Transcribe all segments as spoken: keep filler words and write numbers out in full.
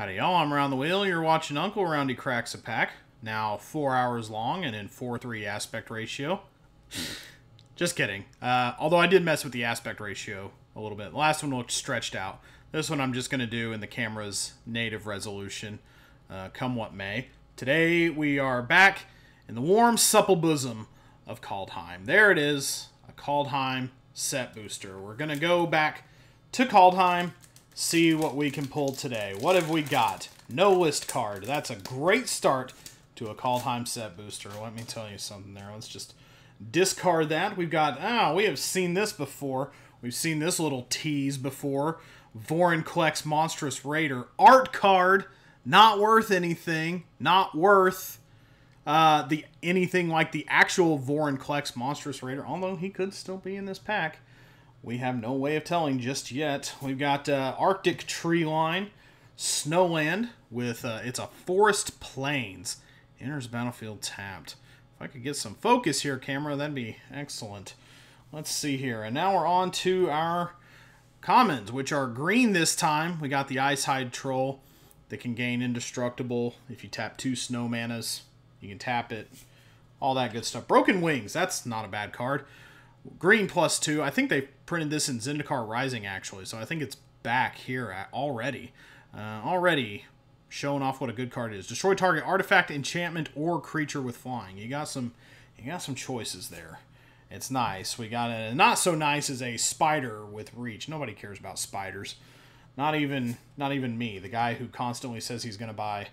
Howdy y'all, I'm Around the Wheel, you're watching Uncle Roundy Cracks a Pack, now four hours long and in four three aspect ratio. Just kidding. Uh, although I did mess with the aspect ratio a little bit. The last one looked stretched out. This one I'm just going to do in the camera's native resolution, uh, come what may. Today we are back in the warm, supple bosom of Kaldheim. There it is, a Kaldheim set booster. We're going to go back to Kaldheim. See what we can pull today. What have we got? No list card. That's a great start to a Kaldheim set booster. Let me tell you something there. Let's just discard that. We've got, ah, we have seen this before. We've seen this little tease before. Vorinclex Monstrous Raider. Art card. Not worth anything. Not worth uh, the anything like the actual Vorinclex Monstrous Raider, although he could still be in this pack. We have no way of telling just yet. We've got uh, Arctic Tree Line, Snowland, with uh, it's a Forest Plains. Enters battlefield tapped. If I could get some focus here, camera, that'd be excellent. Let's see here. And now we're on to our commons, which are green this time. We got the Icehide Troll that can gain indestructible. If you tap two snow manas, you can tap it. All that good stuff. Broken Wings, that's not a bad card. Green plus two. I think they printed this in Zendikar Rising, actually, so I think it's back here already. Uh, already showing off what a good card is. Destroy target artifact, enchantment, or creature with flying. You got some, you got some choices there. It's nice. We got a not so nice as a spider with reach. Nobody cares about spiders. Not even, not even me, the guy who constantly says he's going to buy.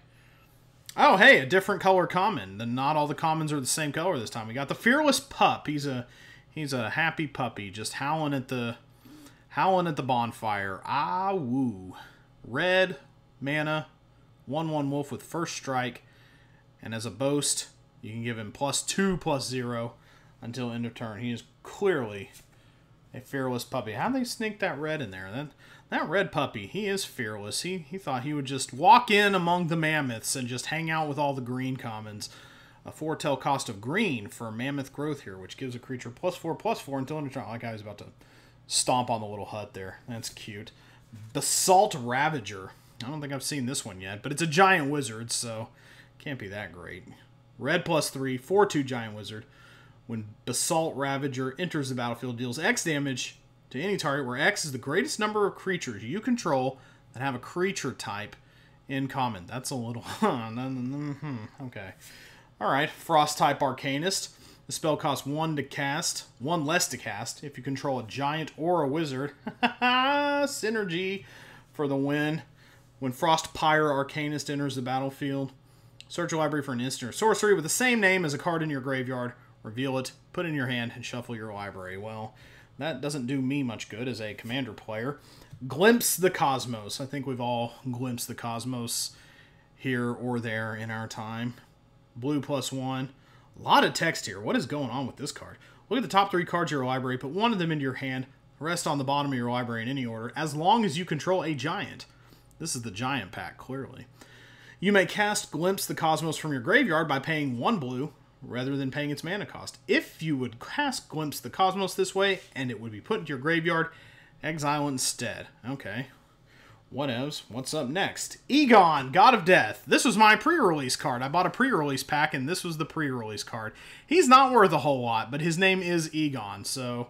Oh, hey, a different color common. Then not all the commons are the same color this time. We got the Fearless Pup. He's a He's a happy puppy, just howling at the howling at the bonfire. Ah, woo. Red mana, one one wolf with first strike. And as a boast, you can give him plus two, plus zero until end of turn. He is clearly a fearless puppy. How'd they sneak that red in there? That, that red puppy, he is fearless. He, he thought he would just walk in among the mammoths and just hang out with all the green commons. A foretell cost of green for Mammoth Growth here, which gives a creature plus four, plus four until end of turn. Like I was about to stomp on the little hut there. That's cute. Basalt Ravager. I don't think I've seen this one yet, but it's a giant wizard, so can't be that great. Red plus three, four two giant wizard. When Basalt Ravager enters the battlefield, deals X damage to any target, where X is the greatest number of creatures you control that have a creature type in common. That's a little... okay. Alright, Frost Pyre Arcanist. The spell costs one to cast, one less to cast, if you control a giant or a wizard. Synergy for the win. When Frost Pyre Arcanist enters the battlefield, search your library for an instant or sorcery with the same name as a card in your graveyard. Reveal it, put it in your hand, and shuffle your library. Well, that doesn't do me much good as a commander player. Glimpse the Cosmos. I think we've all glimpsed the cosmos here or there in our time. Blue plus one. A lot of text here. What is going on with this card? Look at the top three cards of your library. Put one of them into your hand. The rest on the bottom of your library in any order, as long as you control a giant. This is the giant pack, clearly. You may cast Glimpse the Cosmos from your graveyard by paying one blue rather than paying its mana cost. If you would cast Glimpse the Cosmos this way, and it would be put into your graveyard, exile instead. Okay. Whatevs. What's up next? Egon, God of Death. This was my pre-release card. I bought a pre-release pack, and this was the pre-release card. He's not worth a whole lot, but his name is Egon, so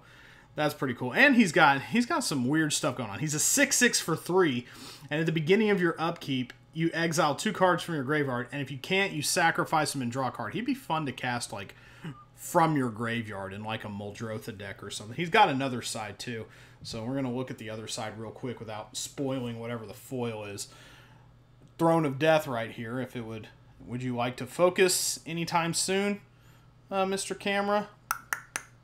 that's pretty cool. And he's got he's got some weird stuff going on. He's a six six for three, and at the beginning of your upkeep, you exile two cards from your graveyard, and if you can't, you sacrifice them and draw a card. He'd be fun to cast, like, from your graveyard in, like, a Muldrotha deck or something. He's got another side, too. So we're going to look at the other side real quick without spoiling whatever the foil is. Throne of Death right here. If it would, would you like to focus anytime soon, uh, Mister Camera?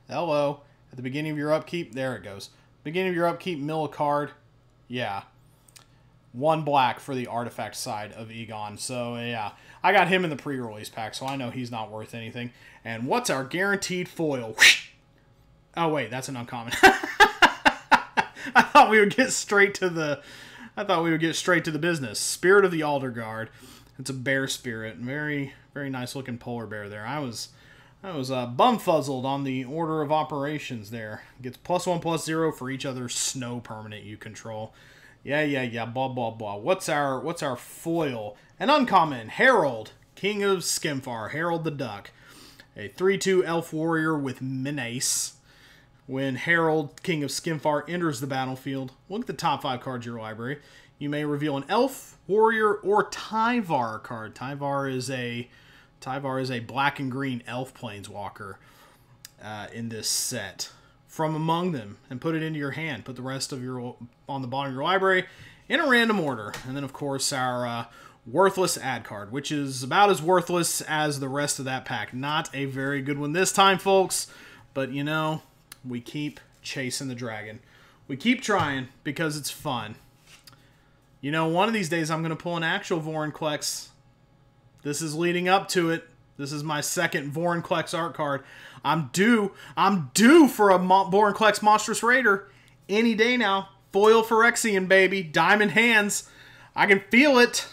Hello. At the beginning of your upkeep, there it goes. Beginning of your upkeep, mill a card. Yeah. One black for the artifact side of Egon. So, yeah. I got him in the pre-release pack, so I know he's not worth anything. And what's our guaranteed foil? Oh, wait. That's an uncommon. I thought we would get straight to the, I thought we would get straight to the business. Spirit of the Alderguard. It's a bear spirit. Very, very nice looking polar bear there. I was, I was uh, bumfuzzled on the order of operations there. Gets plus one, plus zero for each other snow permanent you control. Yeah, yeah, yeah, blah, blah, blah. What's our, what's our foil? An uncommon, Harald, King of Skemfar, Harald the Duck. A three two elf warrior with menace. When Harald, King of Skemfar, enters the battlefield, look at the top five cards of your library. You may reveal an elf, warrior, or Tyvar card. Tyvar is a, Tyvar is a black and green elf planeswalker uh, in this set. From among them, and put it into your hand. Put the rest of your on the bottom of your library in a random order. And then, of course, our uh, worthless ad card, which is about as worthless as the rest of that pack. Not a very good one this time, folks. But, you know, we keep chasing the dragon. We keep trying because it's fun. You know, one of these days I'm going to pull an actual Vorinclex. This is leading up to it. This is my second Vorinclex art card. I'm due. I'm due for a Mo Vorinclex Monstrous Raider any day now. Foil Phyrexian, baby. Diamond hands. I can feel it.